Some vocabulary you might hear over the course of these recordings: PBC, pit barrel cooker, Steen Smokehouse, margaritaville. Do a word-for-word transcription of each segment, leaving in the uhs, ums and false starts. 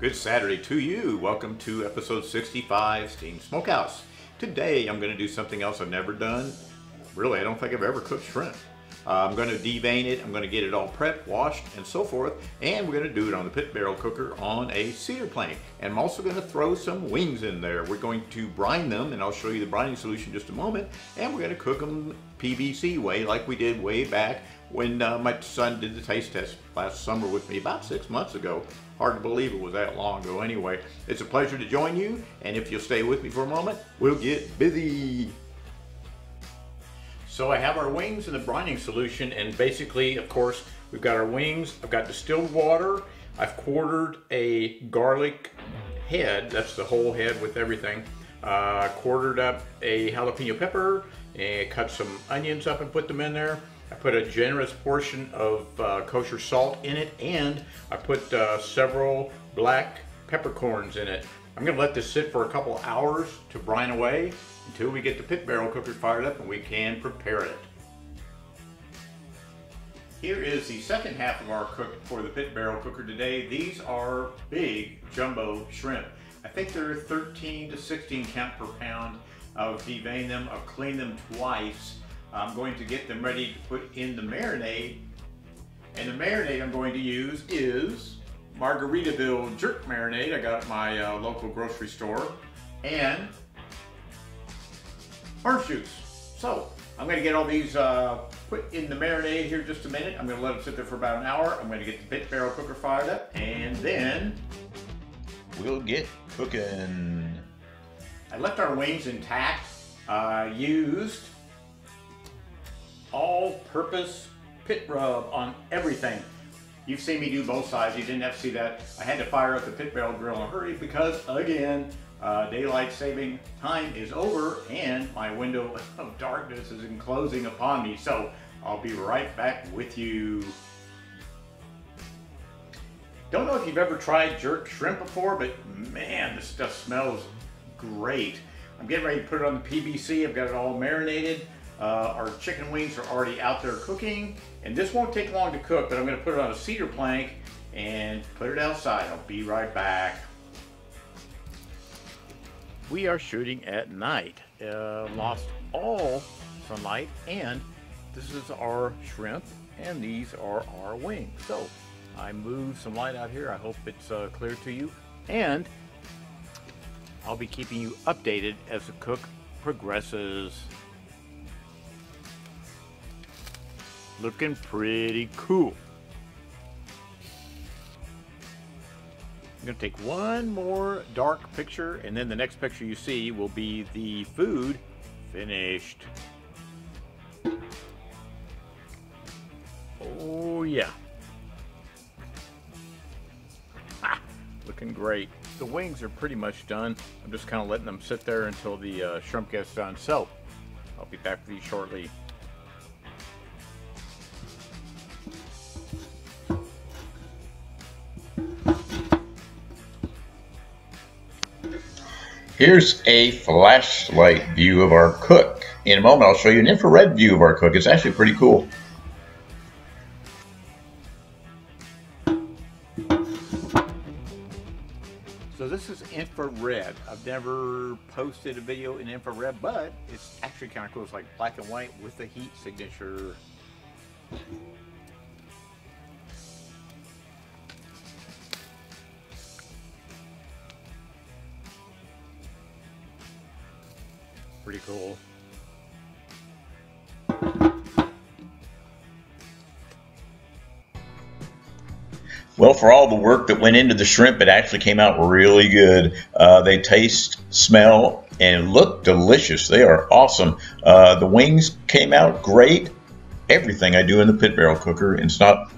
Good Saturday to you. Welcome to episode sixty-five, Steen Smokehouse. Today I'm going to do something else I've never done. Really, I don't think I've ever cooked shrimp. Uh, I'm going to devein it. I'm going to get it all prepped, washed, and so forth. And we're going to do it on the pit barrel cooker on a cedar plank. And I'm also going to throw some wings in there. We're going to brine them, and I'll show you the brining solution in just a moment. And we're going to cook them P V C way, like we did way back when uh, my son did the taste test last summer with me, about six months ago. Hard to believe it was that long ago anyway. It's a pleasure to join you, and if you'll stay with me for a moment, we'll get busy. So I have our wings in the brining solution, and basically, of course, we've got our wings, I've got distilled water, I've quartered a garlic head, that's the whole head with everything, uh, quartered up a jalapeno pepper, and cut some onions up and put them in there. I put a generous portion of uh, kosher salt in it, and I put uh, several black peppercorns in it. I'm gonna let this sit for a couple hours to brine away until we get the pit barrel cooker fired up and we can prepare it. Here is the second half of our cook for the pit barrel cooker today. These are big jumbo shrimp. I think they're thirteen to sixteen count per pound. I've deveined them, I've cleaned them twice. I'm going to get them ready to put in the marinade, and the marinade I'm going to use is Margaritaville jerk marinade I got at my uh, local grocery store, and orange juice. So I'm going to get all these uh, put in the marinade here in just a minute. I'm going to let them sit there for about an hour. I'm going to get the pit barrel cooker fired up, and then we'll get cooking. I left our wings intact. I uh, used all-purpose pit rub on everything. You've seen me do both sides. You didn't have to see that. I had to fire up the pit barrel grill in a hurry because, again, uh, daylight saving time is over and my window of darkness is enclosing upon me. So I'll be right back with you. Don't know if you've ever tried jerk shrimp before, but man, this stuff smells great. I'm getting ready to put it on the P V C. I've got it all marinated. Uh, our chicken wings are already out there cooking, and this won't take long to cook, but I'm going to put it on a cedar plank and put it outside. I'll be right back. We are shooting at night. Uh, lost all sunlight, and this is our shrimp, and these are our wings. So I moved some light out here. I hope it's uh, clear to you, and I'll be keeping you updated as the cook progresses. Looking pretty cool. I'm gonna take one more dark picture, and then the next picture you see will be the food finished. Oh yeah. Ah, looking great. The wings are pretty much done. I'm just kind of letting them sit there until the uh, shrimp gets done. So I'll be back with you shortly. Here's a flashlight view of our cook. In a moment, I'll show you an infrared view of our cook. It's actually pretty cool. So this is infrared. I've never posted a video in infrared, but it's actually kind of cool. It's like black and white with the heat signature. Pretty cool. Well, for all the work that went into the shrimp, it actually came out really good. Uh, they taste, smell, and look delicious. They are awesome. Uh, the wings came out great. Everything I do in the pit barrel cooker, and it's not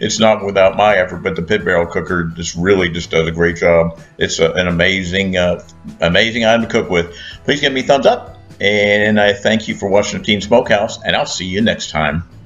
it's not without my effort, but the pit barrel cooker just really just does a great job. It's a, an amazing uh, amazing item to cook with. Please give me a thumbs up, and I thank you for watching the Steen Smokehouse, and I'll see you next time.